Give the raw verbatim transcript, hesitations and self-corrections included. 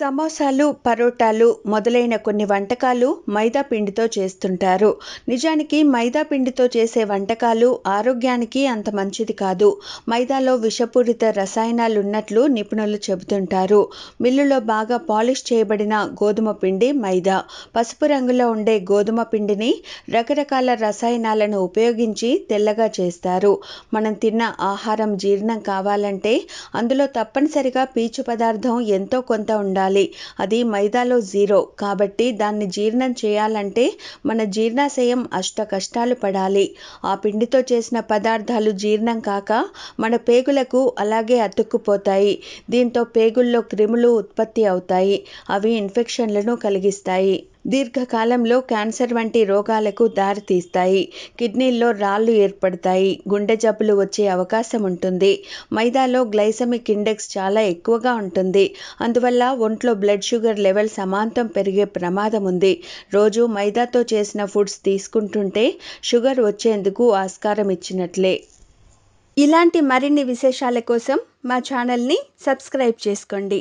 సమోసాలు, పరోటాలు మొదలైన కొన్ని వంటకాలు మైదా పిండితో చేస్తుంటారు. నిజానికి మైదా పిండితో చేసే వంటకాలు ఆరోగ్యానికి అంత మంచిది కాదు. మైదాలో విషపూరిత రసాయనాలు ఉన్నట్లు నిపుణులు చెబుతుంటారు. మిల్లులో బాగా పాలిష్ చేయబడిన గోధుమ పిండి మైదా. పసుపు రంగులో ఉండే గోధుమ పిండిని రకరకాల రసాయనాలను ఉపయోగించి తెల్లగా చేస్తారు. మనం తిన్న ఆహారం జీర్ణం కావాలంటే అందులో తప్పనిసరిగా పీచు పదార్థం ఎంతో కొంత ఉండాలి. అది మైదాలో జీరో. కాబట్టి దాన్ని జీర్ణం చేయాలంటే మన జీర్ణాశయం అష్ట కష్టాలు పడాలి. ఆ పిండితో చేసిన పదార్థాలు జీర్ణం కాక మన పేగులకు అలాగే అతుక్కుపోతాయి. దీంతో పేగుల్లో క్రిములు ఉత్పత్తి అవుతాయి. అవి ఇన్ఫెక్షన్లను కలిగిస్తాయి. దీర్ఘకాలంలో క్యాన్సర్ వంటి రోగాలకు దారితీస్తాయి. కిడ్నీల్లో రాళ్ళు ఏర్పడతాయి. గుండె జబ్బులు వచ్చే అవకాశం ఉంటుంది. మైదాలో గ్లైసమిక్ ఇండెక్స్ చాలా ఎక్కువగా ఉంటుంది. అందువల్ల ఒంట్లో బ్లడ్ షుగర్ లెవెల్ సమాంతం పెరిగే ప్రమాదం ఉంది. రోజు మైదాతో చేసిన ఫుడ్స్ తీసుకుంటుంటే షుగర్ వచ్చేందుకు ఆస్కారం ఇచ్చినట్లే. ఇలాంటి మరిన్ని విశేషాల కోసం మా ఛానల్ని సబ్స్క్రైబ్ చేసుకోండి.